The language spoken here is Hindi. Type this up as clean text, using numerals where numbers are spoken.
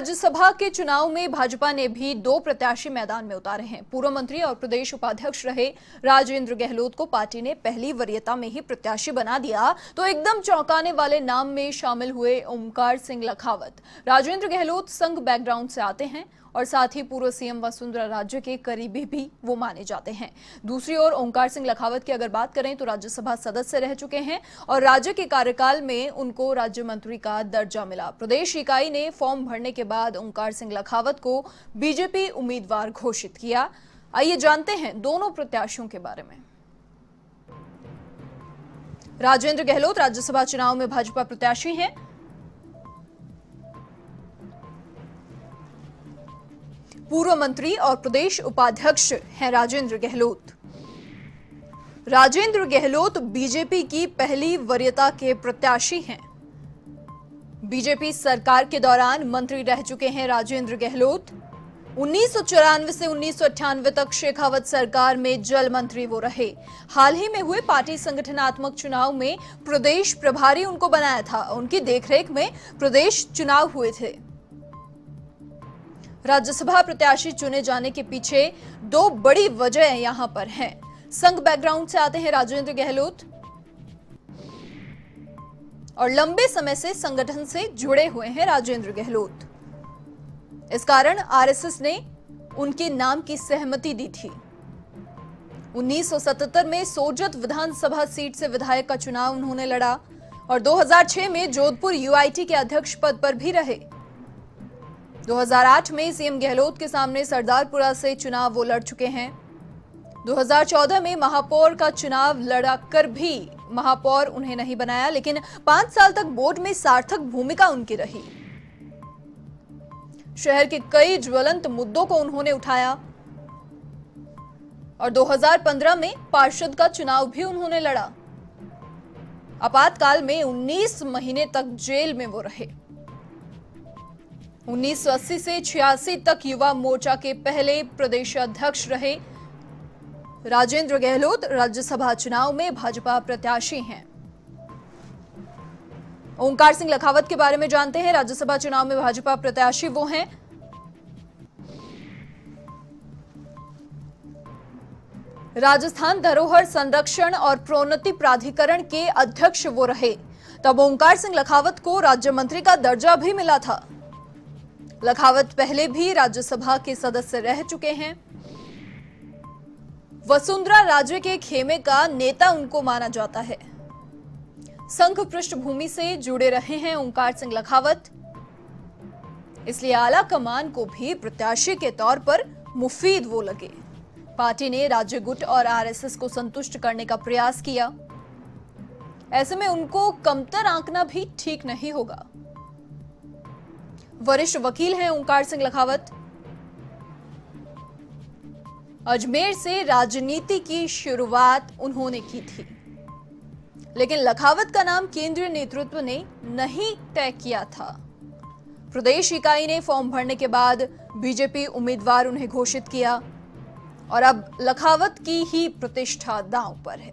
राज्यसभा के चुनाव में भाजपा ने भी 2 प्रत्याशी मैदान में उतारे हैं। पूर्व मंत्री और प्रदेश उपाध्यक्ष रहे राजेंद्र गहलोत को पार्टी ने पहली वरीयता में ही प्रत्याशी बना दिया तो एकदम चौंकाने वाले नाम में शामिल हुए ओंकार सिंह लखावत। राजेंद्र गहलोत संघ बैकग्राउंड से आते हैं और साथ ही पूर्व सीएम वसुंधरा राजे के करीबी भी वो माने जाते हैं। दूसरी ओर ओंकार सिंह लखावत की अगर बात करें तो राज्यसभा सदस्य रह चुके हैं और राज्य के कार्यकाल में उनको राज्य मंत्री का दर्जा मिला। प्रदेश इकाई ने फॉर्म भरने के बाद ओंकार सिंह लखावत को बीजेपी उम्मीदवार घोषित किया। आइए जानते हैं दोनों प्रत्याशियों के बारे में। राजेंद्र गहलोत राज्यसभा चुनाव में भाजपा प्रत्याशी हैं। पूर्व मंत्री और प्रदेश उपाध्यक्ष हैं राजेंद्र गहलोत। राजेंद्र गहलोत बीजेपी की पहली वरीयता के प्रत्याशी हैं। बीजेपी सरकार के दौरान मंत्री रह चुके हैं राजेंद्र गहलोत। 1994 से 1998 तक शेखावत सरकार में जल मंत्री वो रहे। हाल ही में हुए पार्टी संगठनात्मक चुनाव में प्रदेश प्रभारी उनको बनाया था। उनकी देखरेख में प्रदेश चुनाव हुए थे। राज्यसभा प्रत्याशी चुने जाने के पीछे 2 बड़ी वजह यहां पर हैं। संघ बैकग्राउंड से आते हैं राजेंद्र गहलोत और लंबे समय से संगठन से जुड़े हुए हैं राजेंद्र गहलोत। इस कारण आरएसएस ने उनके नाम की सहमति दी थी। 1977 में सोजत विधानसभा सीट से विधायक का चुनाव उन्होंने लड़ा और 2006 में जोधपुर UIT के अध्यक्ष पद पर भी रहे। 2008 में सीएम गहलोत के सामने सरदारपुरा से चुनाव वो लड़ चुके हैं। 2014 में महापौर का चुनाव लड़ा कर भी महापौर उन्हें नहीं बनाया, लेकिन 5 साल तक बोर्ड में सार्थक भूमिका उनकी रही। शहर के कई ज्वलंत मुद्दों को उन्होंने उठाया और 2015 में पार्षद का चुनाव भी उन्होंने लड़ा। आपातकाल में 19 महीने तक जेल में वो रहे। 1980 से 86 तक युवा मोर्चा के पहले प्रदेश अध्यक्ष रहे। राजेंद्र गहलोत राज्यसभा चुनाव में भाजपा प्रत्याशी हैं। ओंकार सिंह लखावत के बारे में जानते हैं। राज्यसभा चुनाव में भाजपा प्रत्याशी वो हैं। राजस्थान धरोहर संरक्षण और प्रोन्नति प्राधिकरण के अध्यक्ष वो रहे। तब ओंकार सिंह लखावत को राज्य मंत्री का दर्जा भी मिला था। लखावत पहले भी राज्यसभा के सदस्य रह चुके हैं। वसुंधरा राजे के खेमे का नेता उनको माना जाता है। संघ पृष्ठभूमि से जुड़े रहे हैं ओंकार सिंह लखावत, इसलिए आला कमान को भी प्रत्याशी के तौर पर मुफीद वो लगे। पार्टी ने राज्य गुट और आरएसएस को संतुष्ट करने का प्रयास किया, ऐसे में उनको कमतर आंकना भी ठीक नहीं होगा। वरिष्ठ वकील हैं ओंकार सिंह लखावत। अजमेर से राजनीति की शुरुआत उन्होंने की थी, लेकिन लखावत का नाम केंद्रीय नेतृत्व ने नहीं तय किया था। प्रदेश इकाई ने फॉर्म भरने के बाद बीजेपी उम्मीदवार उन्हें घोषित किया और अब लखावत की ही प्रतिष्ठा दांव पर है।